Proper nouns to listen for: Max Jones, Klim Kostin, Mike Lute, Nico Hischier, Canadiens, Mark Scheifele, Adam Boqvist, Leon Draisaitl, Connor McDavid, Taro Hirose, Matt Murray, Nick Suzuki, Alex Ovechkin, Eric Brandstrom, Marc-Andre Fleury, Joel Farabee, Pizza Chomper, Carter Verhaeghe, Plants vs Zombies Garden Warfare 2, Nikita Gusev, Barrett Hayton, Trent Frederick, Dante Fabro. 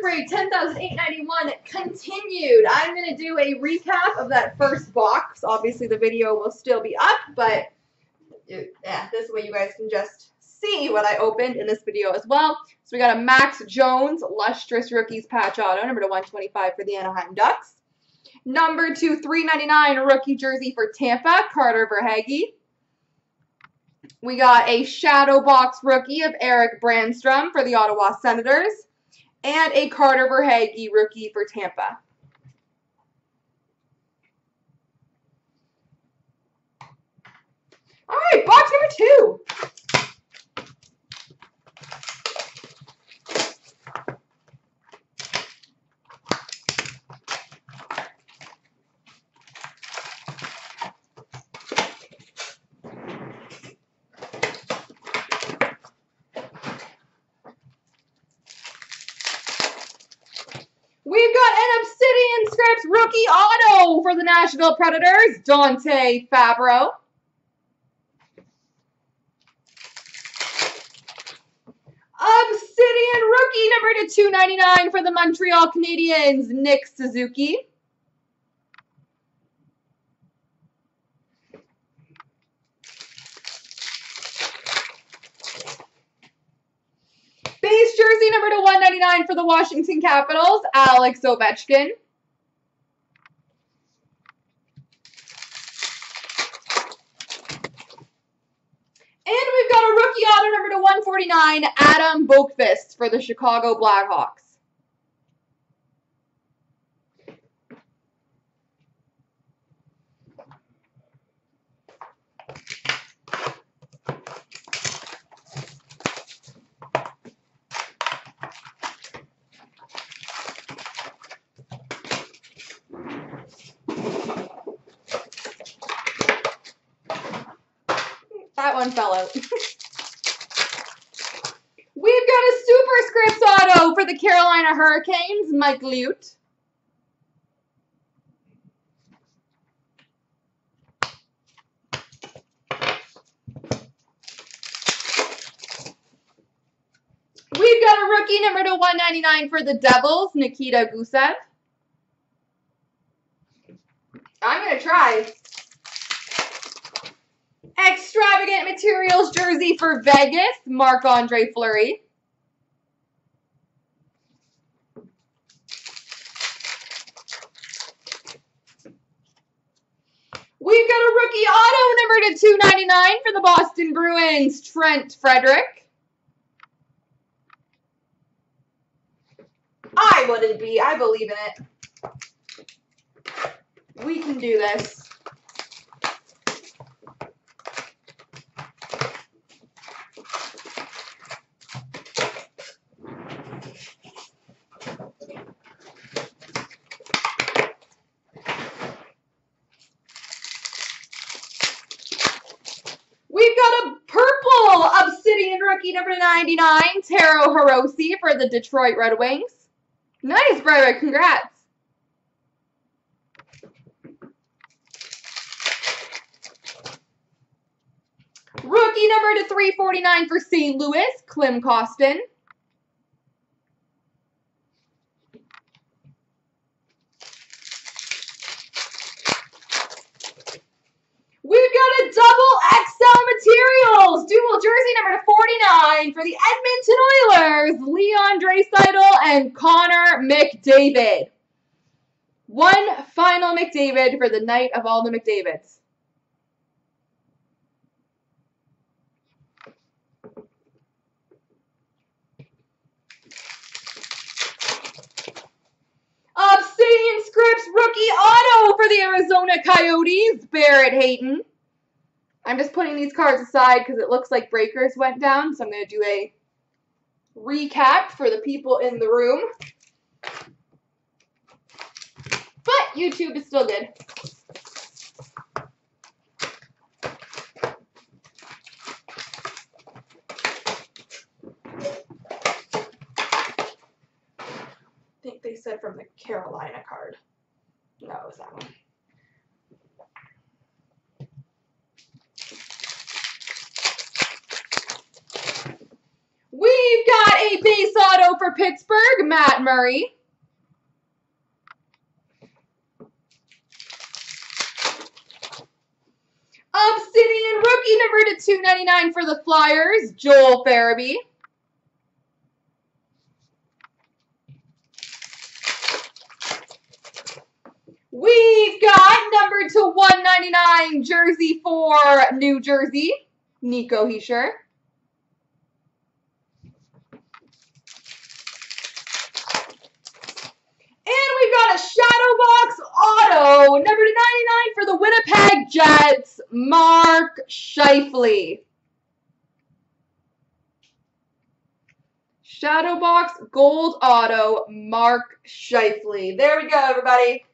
Group break 10,891 continued. I'm going to do a recap of that first box. Obviously, the video will still be up, but this way you guys can just see what I opened in this video as well. So we got a Max Jones Lustrous Rookies patch auto, number to 125 for the Anaheim Ducks. Number to 399 rookie jersey for Tampa, Carter Verhaeghe. We got a shadow box rookie of Eric Brandstrom for the Ottawa Senators, and a Carter Verhaeghe rookie for Tampa. All right, box number two. Rookie auto for the Nashville Predators, Dante Fabro. Obsidian rookie number to 299 for the Montreal Canadiens, Nick Suzuki. Base jersey number to 199 for the Washington Capitals, Alex Ovechkin. Number to 149, Adam Boqvist for the Chicago Blackhawks. That one fell out. For the Carolina Hurricanes, Mike Lute. We've got a rookie number to 199 for the Devils, Nikita Gusev. I'm going to try. Extravagant materials jersey for Vegas, Marc-Andre Fleury. We've got a rookie auto number to 299 for the Boston Bruins, Trent Frederick. I wouldn't be. I believe in it. We can do this. Rookie number 99, Taro Hirose for the Detroit Red Wings. Nice, brother. Congrats. Rookie number to 349 for St. Louis, Klim Kostin. We've got a double XL materials dual jersey number to 49 for the Edmonton Oilers, Leon Draisaitl and Connor McDavid. One final McDavid for the night of all the McDavids. Obsidian Scripts rookie auto for the Arizona Coyotes, Barrett Hayton. I'm just putting these cards aside because it looks like breakers went down, so I'm going to do a recap for the people in the room. But YouTube is still good. I think they said from the Carolina card. No, it was that one. Base auto for Pittsburgh, Matt Murray. Obsidian rookie number to 299 for the Flyers, Joel Farabee. We've got number to 199 jersey for New Jersey, Nico Hischier. And we've got a shadow box auto, number to 99 for the Winnipeg Jets, Mark Scheifele. Shadow box gold auto, Mark Scheifele. There we go, everybody.